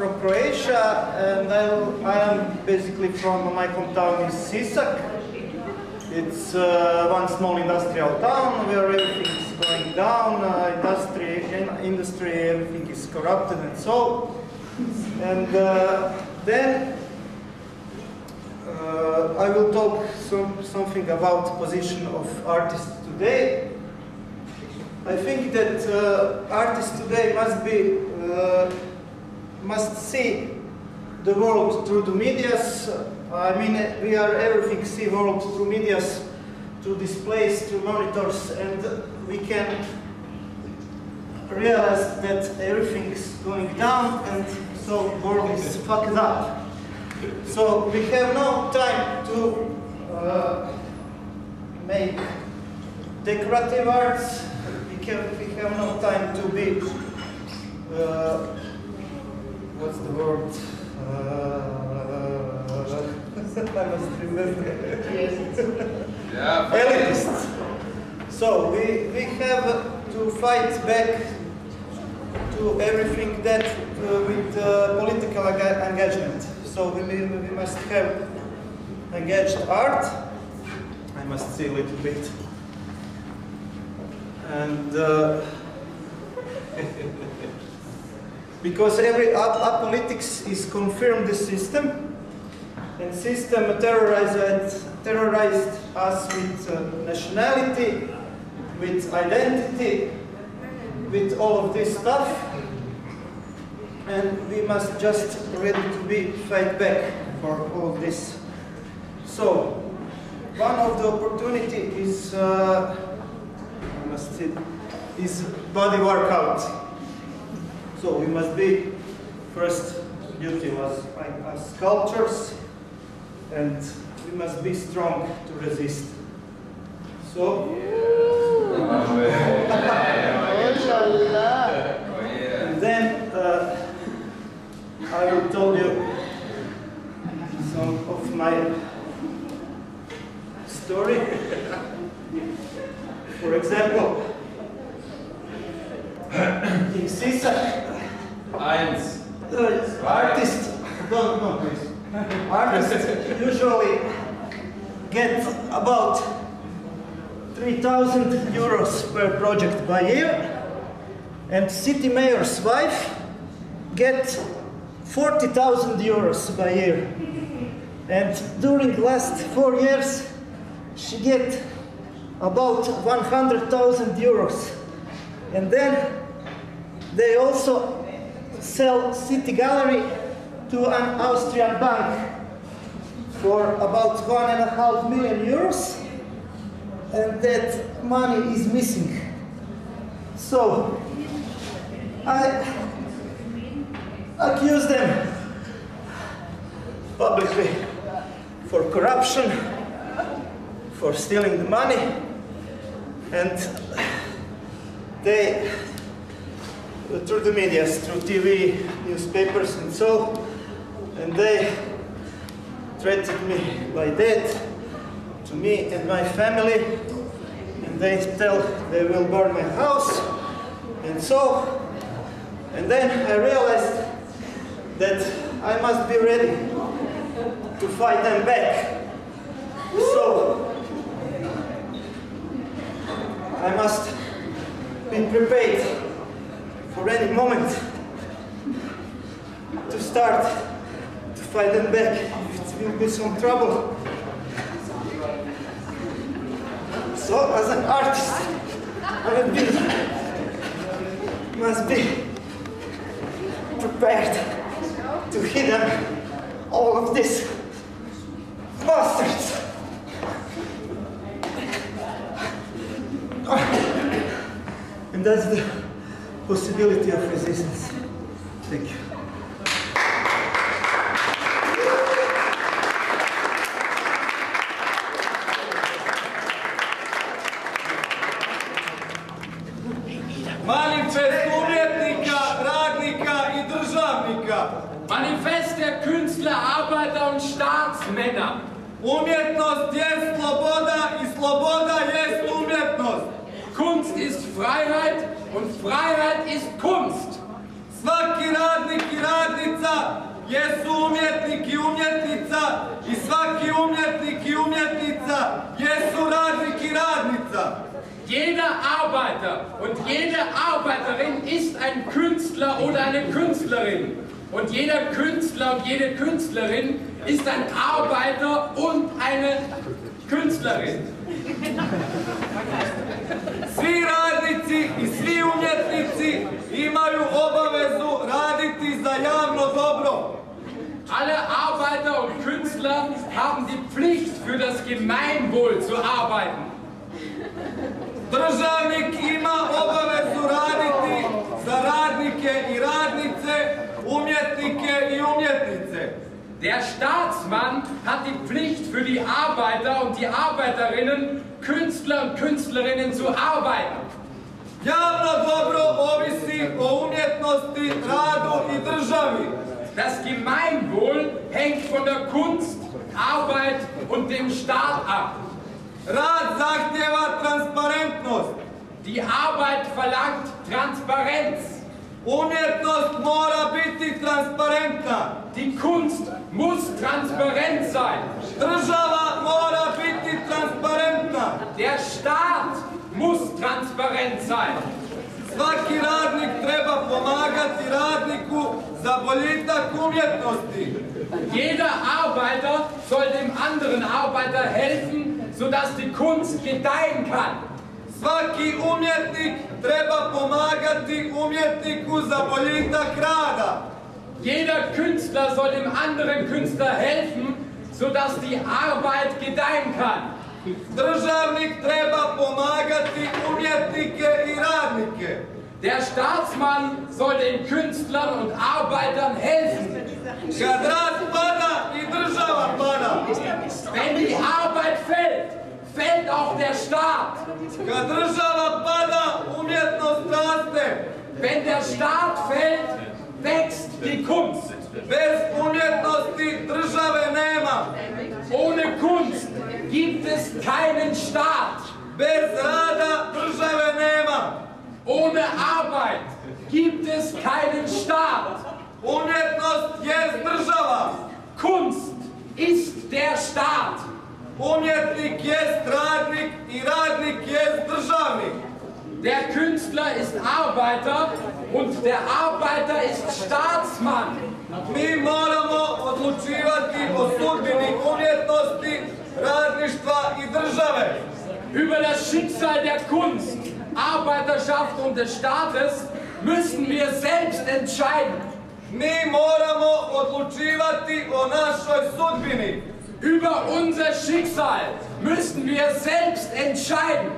from Croatia, and I am basically from my hometown is Sisak. It's one small industrial town where everything is going down, industry, everything is corrupted and so. And then I will talk something about the position of artists today. I think that artists today must see the world through the medias. I mean, we are everything see world through medias, through displays, through monitors, and we can realize that everything is going down, and so the world is fucked up. So we have no time to make decorative arts. We have no time to be, what's the word? I must remember. Yeah. Elitist. So we have to fight back to everything that with political engagement. So we must have engaged art. I must see a little bit. And because every apolitics is confirmed the system, and system terrorized us with nationality, with identity, with all of this stuff, and we must just ready to be fight back for all this. So one of the opportunity is. Is body workout. So we must be first beautiful as sculptors, and we must be strong to resist. So and then I will tell you some of my story. For example, in Sisak, artists usually get about 3,000 euros per project by year, and city mayor's wife get 40,000 euros by year. And during last 4 years, she get about 100,000 euros, and then they also sell city gallery to an Austrian bank for about 1.5 million euros, and that money is missing. So I accuse them publicly for corruption, for stealing the money. And they, through the media, through TV, newspapers and so, and they treated me like that, to me and my family, and they tell they will burn my house, and so, and then I realized that I must be ready to fight them back. So I must be prepared for any moment to start to fight them back. It will be some trouble. So as an artist, I must be prepared to hit them, all of these bastards. And that's the possibility of resistance. Thank you. Manifest umjetnika, radnika I državnika. Manifest der Künstler, Arbeiter und Staatsmänner. Umjetnost jest sloboda I sloboda jest umjetnost. Kunst ist Freiheit und Freiheit ist Kunst. Svaki radnik i radnica jesu umjetnik i umjetnica i svaki umjetnik i umjetnica jesu radnik i radnica. Jeder Arbeiter und jede Arbeiterin ist ein Künstler oder eine Künstlerin. Und jeder Künstler und jede Künstlerin ist ein Arbeiter und eine Künstlerin. Svi radnici i svi umjetnici imaju obavezu raditi za javno dobro. Alle Arbeiter und Künstler haben die Pflicht, für das Gemeinwohl zu arbeiten. Državnik ima obavezu raditi za radnike i radnice, umjetnike i umjetnice. Der Staatsmann hat die Pflicht, für die Arbeiter und die Arbeiterinnen, Künstler und Künstlerinnen zu arbeiten. Javno dobro ovisi o umjetnosti, radu i državi. Das Gemeinwohl hängt von der Kunst, Arbeit und dem Staat ab. Rad zahtjeva transparentnost. Die Arbeit verlangt Transparenz. Umjetnost mora biti transparentna. Die Kunst muss transparent sein. Država mora biti transparentna. Der Staat muss transparent sein. Svaki radnik treba pomagati radniku za boljitak umjetnosti. Jeder Arbeiter soll dem anderen Arbeiter helfen, sodass die Kunst gedeihen kann. Svaki umjetnik treba pomagati umjetniku za boljitak rada. Jeder Künstler soll dem anderen Künstler helfen, sodass die Arbeit gedeihen kann. Državnik treba pomagati umjetnike i radnike. Der Staatsmann soll den Künstlern und Arbeitern helfen. Kad rad pada i država pada. Wenn die Arbeit fällt, fällt auch der Staat. Kad država pada, umjetnost raste. Wenn der Staat fällt, wächst die Kunst. Bez umjetnosti države nema. Ohne Kunst gibt es keinen Staat. Bez rada države nema. Ohne Arbeit gibt es keinen Staat. Umjetnost jest država. Kunst ist der Staat. Umjetnik jest radnik i radnik jest državnik. Der Künstler ist Arbeiter und der Arbeiter ist Staatsmann. Mi moramo odlučivati o sudbini umjetnosti, radništva i države. Über das Schicksal der Kunst, Arbeiterschaft und des Staates müssen wir selbst entscheiden. Mi moramo odlučivati o našoj sudbini. Über unser Schicksal müssen wir selbst entscheiden.